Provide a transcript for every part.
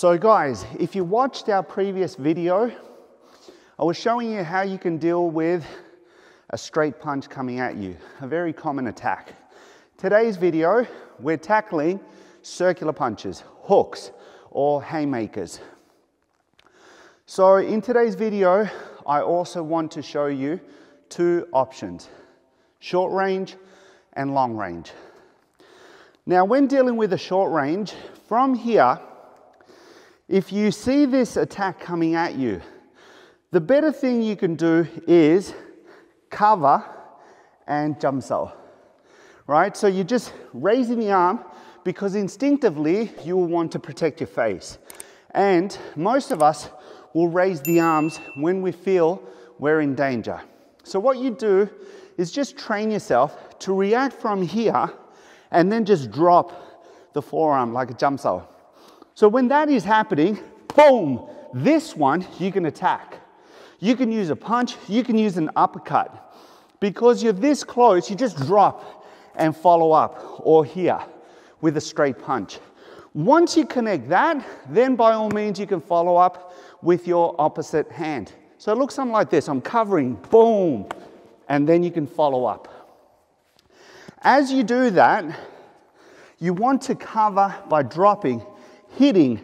So guys, if you watched our previous video, I was showing you how you can deal with a straight punch coming at you, a very common attack. Today's video, we're tackling circular punches, hooks, or haymakers. So in today's video, I also want to show you two options, short range and long range. Now when dealing with a short range, from here, if you see this attack coming at you, the better thing you can do is cover and jum sau, right? So you're just raising the arm because instinctively you will want to protect your face. And most of us will raise the arms when we feel we're in danger. So what you do is just train yourself to react from here and then just drop the forearm like a jum sau. So when that is happening, boom, this one you can attack. You can use a punch, you can use an uppercut. Because you're this close, you just drop and follow up, or here, with a straight punch. Once you connect that, then by all means you can follow up with your opposite hand. So it looks something like this, I'm covering, boom, and then you can follow up. As you do that, you want to cover by dropping, hitting,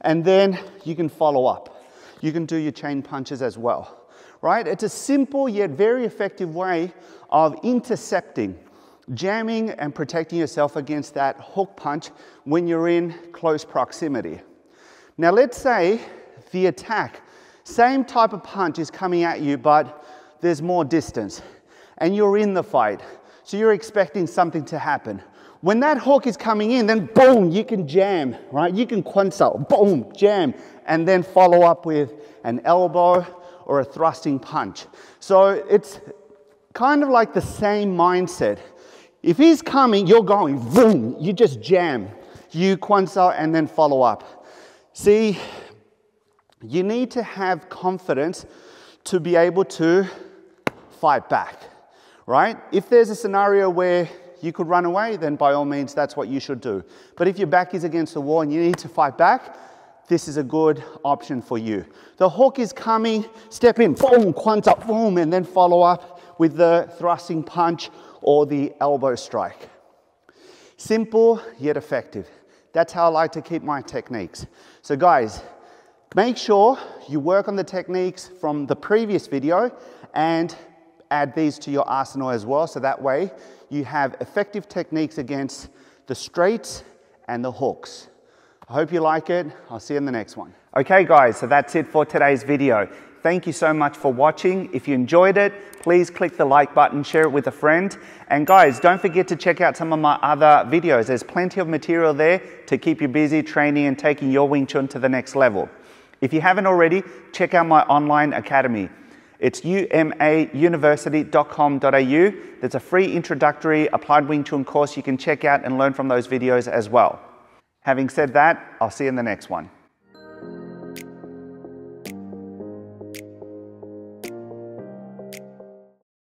and then you can follow up. You can do your chain punches as well, right? It's a simple yet very effective way of intercepting, jamming and protecting yourself against that hook punch when you're in close proximity. Now let's say the attack, same type of punch is coming at you, but there's more distance and you're in the fight. So you're expecting something to happen. When that hook is coming in, then boom, you can jam, right? You can kwan sau, boom, jam, and then follow up with an elbow or a thrusting punch. So it's kind of like the same mindset. If he's coming, you're going, boom, you just jam. You kwan sau and then follow up. See, you need to have confidence to be able to fight back, right? If there's a scenario where you could run away, then by all means, that's what you should do. But if your back is against the wall and you need to fight back, this is a good option for you. The hook is coming, step in, boom, kwan sau, boom, and then follow up with the thrusting punch or the elbow strike. Simple, yet effective. That's how I like to keep my techniques. So guys, make sure you work on the techniques from the previous video and add these to your arsenal as well, so that way you have effective techniques against the straights and the hooks. I hope you like it. I'll see you in the next one. Okay guys, so that's it for today's video. Thank you so much for watching. If you enjoyed it, please click the like button, share it with a friend. And guys, don't forget to check out some of my other videos. There's plenty of material there to keep you busy training and taking your Wing Chun to the next level. If you haven't already, check out my online academy. It's umauniversity.com.au. There's a free introductory applied Wing Chun course you can check out and learn from those videos as well. Having said that, I'll see you in the next one.